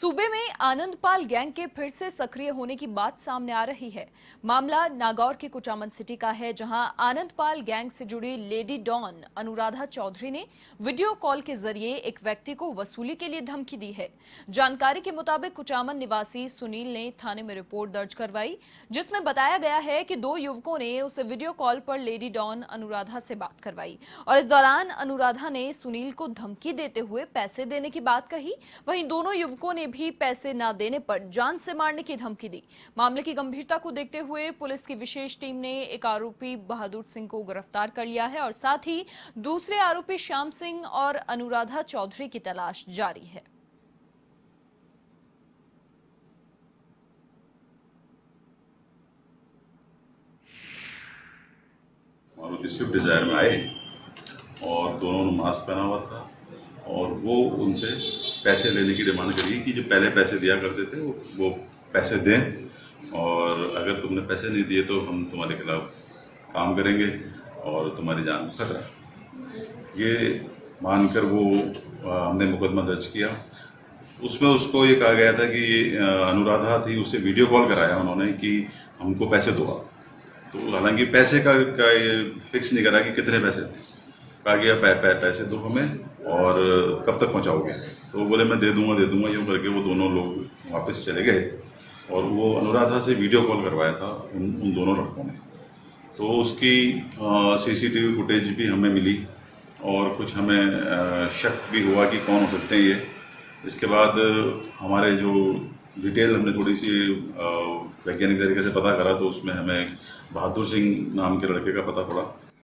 सूबे में आनंदपाल गैंग के फिर से सक्रिय होने की बात सामने आ रही है। मामला नागौर के कुचामन सिटी का है, जहां आनंदपाल गैंग से जुड़ी लेडी डॉन अनुराधा चौधरी ने वीडियो कॉल के जरिए एक व्यक्ति को वसूली के लिए धमकी दी है। जानकारी के मुताबिक कुचामन निवासी सुनील ने थाने में रिपोर्ट दर्ज करवाई, जिसमें बताया गया है कि दो युवकों ने उसे वीडियो कॉल पर लेडी डॉन अनुराधा से बात करवाई और इस दौरान अनुराधा ने सुनील को धमकी देते हुए पैसे देने की बात कही। वहीं दोनों युवकों ने भी पैसे ना देने पर जान से मारने की धमकी दी। मामले की गंभीरता को देखते हुए पुलिस की विशेष टीम ने एक आरोपी बहादुर सिंह को गिरफ्तार कर लिया है और साथ ही दूसरे आरोपी श्याम सिंह और अनुराधा चौधरी की तलाश जारी है। मारुति स्विफ्ट डिजायर में आए और दोनों ने मास्क पहना हुआ था और वो उनसे पैसे लेने की डिमांड करी कि जो पहले पैसे दिया करते थे वो पैसे दें, और अगर तुमने पैसे नहीं दिए तो हम तुम्हारे खिलाफ काम करेंगे और तुम्हारी जान को खतरा। ये मानकर वो हमने मुकदमा दर्ज किया। उसमें उसको ये कहा गया था कि अनुराधा थी, उससे वीडियो कॉल कराया उन्होंने कि हमको पैसे दो। तो हालांकि पैसे का ये फिक्स नहीं करा कि कितने पैसे, कहा गया पैसे दो हमें और कब तक पहुंचाओगे। तो बोले मैं दे दूंगा यूँ करके वो दोनों लोग वापस चले गए और वो अनुराधा से वीडियो कॉल करवाया था उन दोनों लड़कों ने। तो उसकी सीसीटीवी फुटेज भी हमें मिली और कुछ हमें शक भी हुआ कि कौन हो सकते हैं ये। इसके बाद हमारे जो डिटेल हमने थोड़ी सी वैज्ञानिक तरीके से पता करा तो उसमें हमें बहादुर सिंह नाम के लड़के का पता पड़ा।